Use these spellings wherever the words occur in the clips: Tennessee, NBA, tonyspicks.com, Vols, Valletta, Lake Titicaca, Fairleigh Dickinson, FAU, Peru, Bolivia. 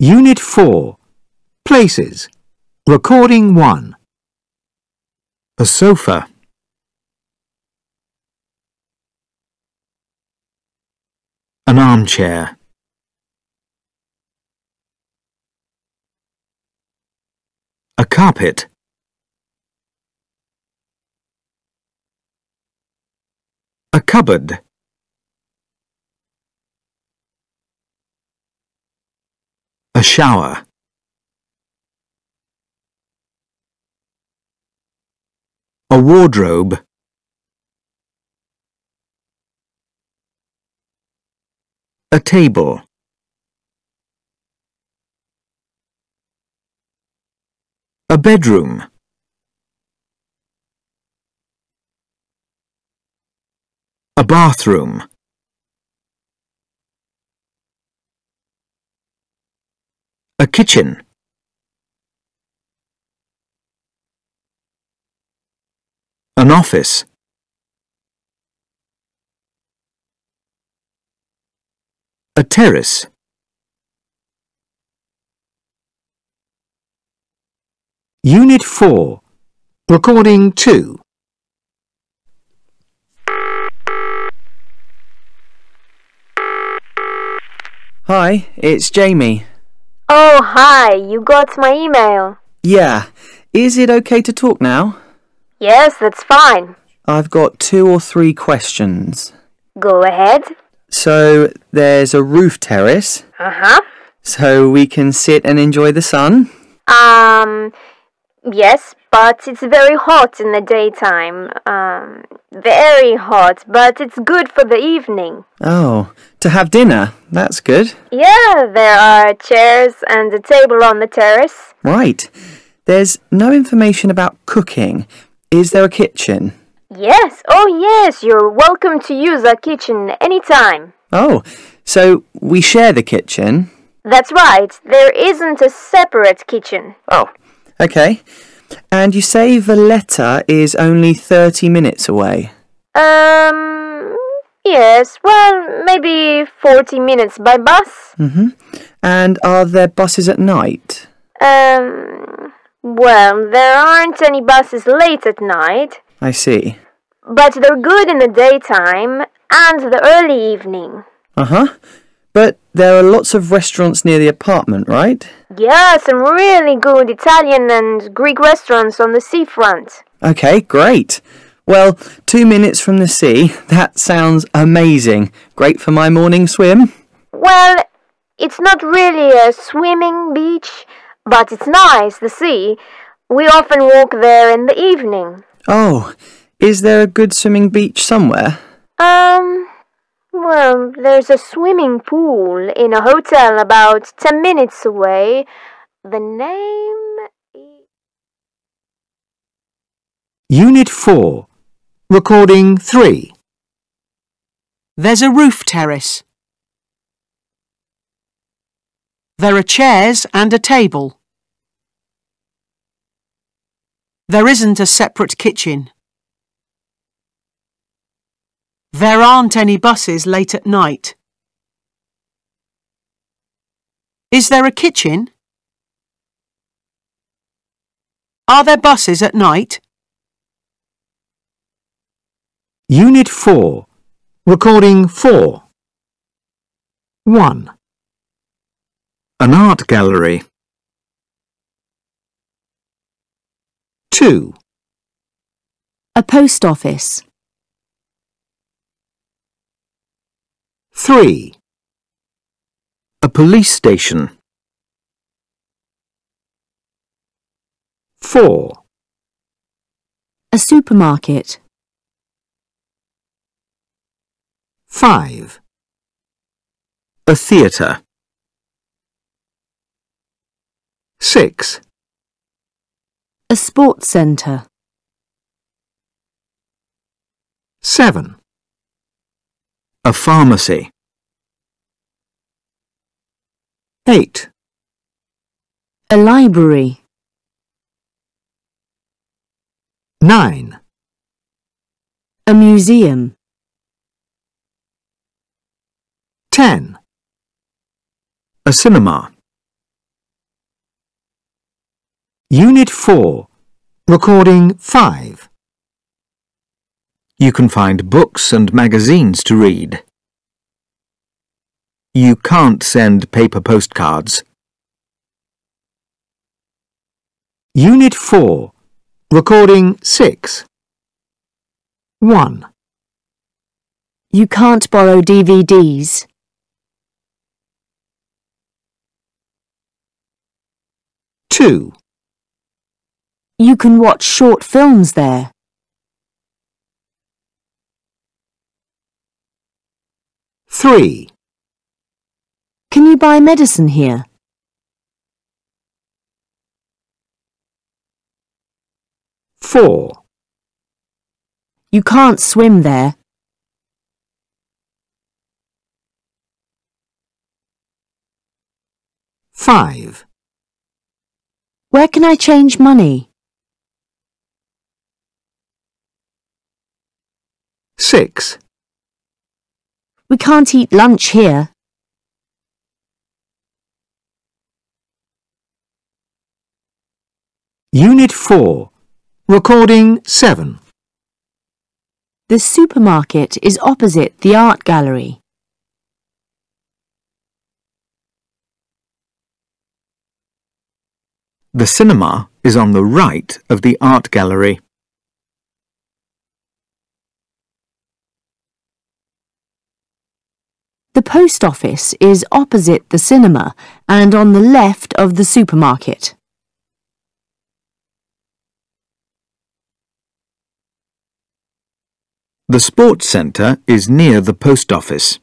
Unit 4. Places. Recording 1. A sofa. An armchair. A carpet. A cupboard. A shower. A wardrobe. A table. A bedroom. A bathroom. A kitchen. An office. A terrace. Unit 4. Recording 2. Hi, it's Jamie. Oh, hi. You got my email. Yeah. Is it okay to talk now? Yes, that's fine. I've got 2 or 3 questions. Go ahead. So, there's a roof terrace. Uh-huh. So we can sit and enjoy the sun? Yes, but it's very hot in the daytime. Very hot, but it's good for the evening. Oh, to have dinner. That's good. Yeah, there are chairs and a table on the terrace. Right. There's no information about cooking. Is there a kitchen? Yes. Oh, yes. You're welcome to use our kitchen anytime. Oh, so we share the kitchen? That's right. There isn't a separate kitchen. Oh. Okay. And you say Valletta is only 30 minutes away? Yes. Well, maybe 40 minutes by bus. Mm-hmm. And are there buses at night? Well, there aren't any buses late at night. I see. But they're good in the daytime and the early evening. Uh-huh. But there are lots of restaurants near the apartment, right? Yeah, some really good Italian and Greek restaurants on the seafront. Okay, great. Well, 2 minutes from the sea, that sounds amazing. Great for my morning swim. Well, it's not really a swimming beach, but it's nice, the sea. We often walk there in the evening. Oh, is there a good swimming beach somewhere? Well, there's a swimming pool in a hotel about 10 minutes away. The name is... Unit 4. Recording 3. There's a roof terrace. There are chairs and a table. There isn't a separate kitchen. There aren't any buses late at night. Is there a kitchen? Are there buses at night? Unit 4. Recording 4. 1. An art gallery. 2. A post office. 3. A police station. 4. A supermarket. 5. A theatre. 6. A sports centre. 7. A pharmacy. 8. A library. 9. A museum. 10. A cinema. Unit 4, Recording 5. You can find books and magazines to read. You can't send paper postcards. Unit 4, Recording 6. 1. You can't borrow DVDs. 2. You can watch short films there. 3. Can you buy medicine here? 4. You can't swim there. 5. Where can I change money? 6. We can't eat lunch here. 4. Recording 7. The supermarket is opposite the art gallery. The cinema is on the right of the art gallery. The post office is opposite the cinema and on the left of the supermarket. The sports centre is near the post office.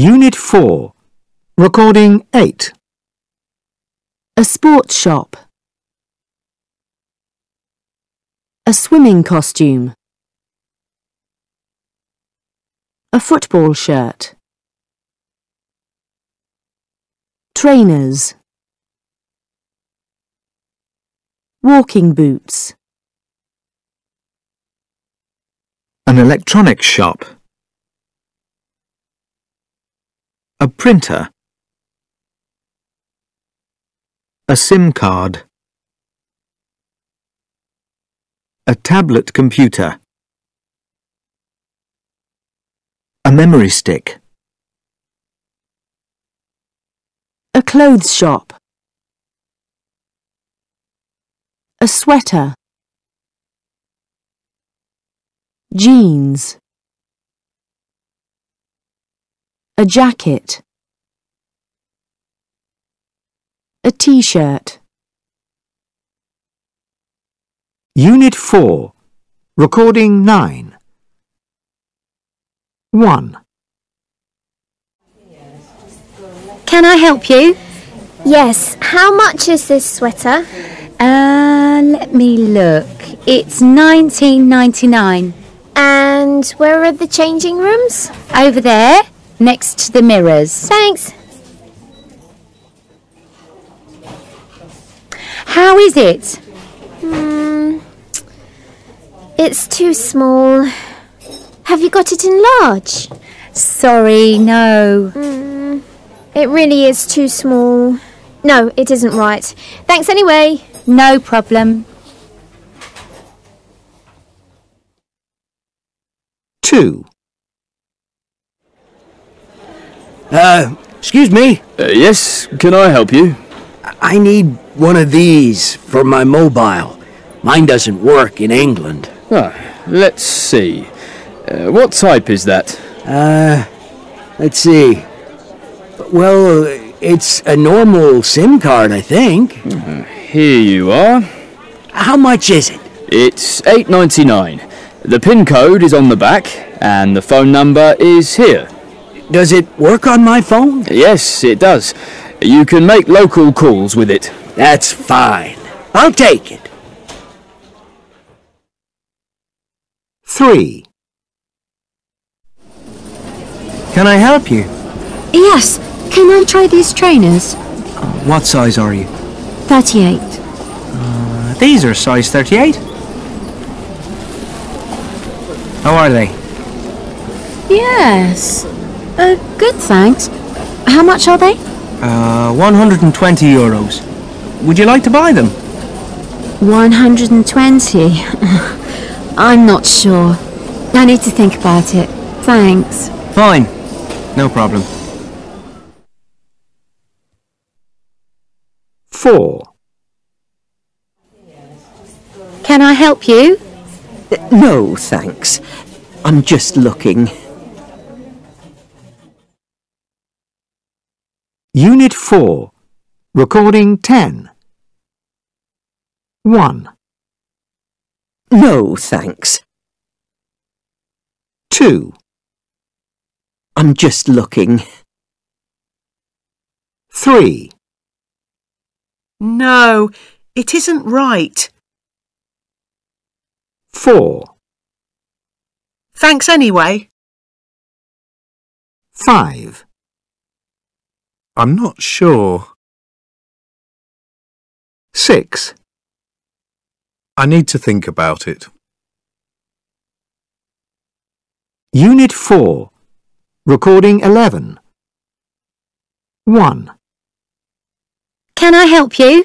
4, Recording 8. A sports shop. A swimming costume. A football shirt. Trainers. Walking boots. An electronics shop. A printer. A SIM card. A tablet computer. A memory stick. A clothes shop. A sweater. Jeans. A jacket. A t-shirt. 4, Recording 9. 1. Can I help you? Yes. How much is this sweater? Let me look. It's $19.99. And where are the changing rooms? Over there, next to the mirrors. Thanks. How is it? It's too small. Have you got it in large? Sorry, no. It really is too small. No, it isn't right. Thanks anyway. No problem. 2. Excuse me? Yes, can I help you? I need one of these for my mobile. Mine doesn't work in England. Ah, let's see. What type is that? Let's see. Well, it's a normal SIM card, I think. Here you are. How much is it? It's $8.99. The PIN code is on the back, and the phone number is here. Does it work on my phone? Yes, it does. You can make local calls with it. That's fine. I'll take it. 3. Can I help you? Yes. Can I try these trainers? What size are you? 38. These are size 38. How are they? Yes. Good, thanks. How much are they? 120 euros. Would you like to buy them? 120? I'm not sure. I need to think about it. Thanks. Fine. No problem. 4. Can I help you? No, thanks. I'm just looking. Unit 4. Recording 10. 1. No, thanks. 2. I'm just looking. 3. No, it isn't right. 4. Thanks anyway. 5. I'm not sure. 6. I need to think about it. Unit 4. Recording 11. 1. Can I help you?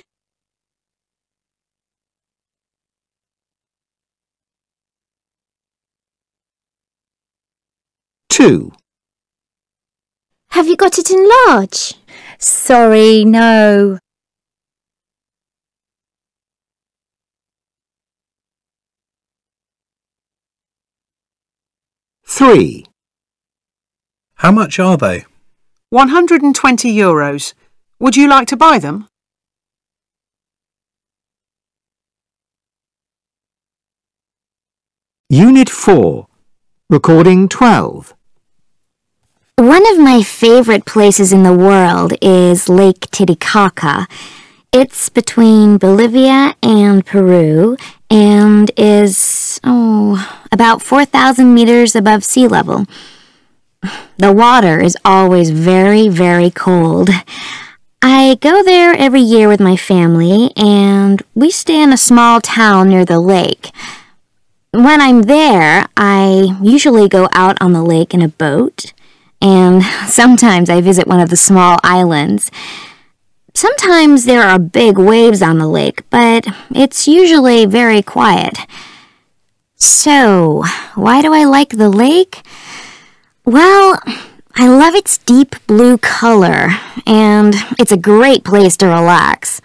Have you got it in large? Sorry, no. 3. How much are they? 120 euros. Would you like to buy them? Unit 4. Recording 12. One of my favorite places in the world is Lake Titicaca. It's between Bolivia and Peru and is, about 4,000 meters above sea level. The water is always very, very cold. I go there every year with my family and we stay in a small town near the lake. When I'm there, I usually go out on the lake in a boat. And sometimes I visit one of the small islands. Sometimes there are big waves on the lake, but it's usually very quiet. So, why do I like the lake? Well, I love its deep blue color, and it's a great place to relax.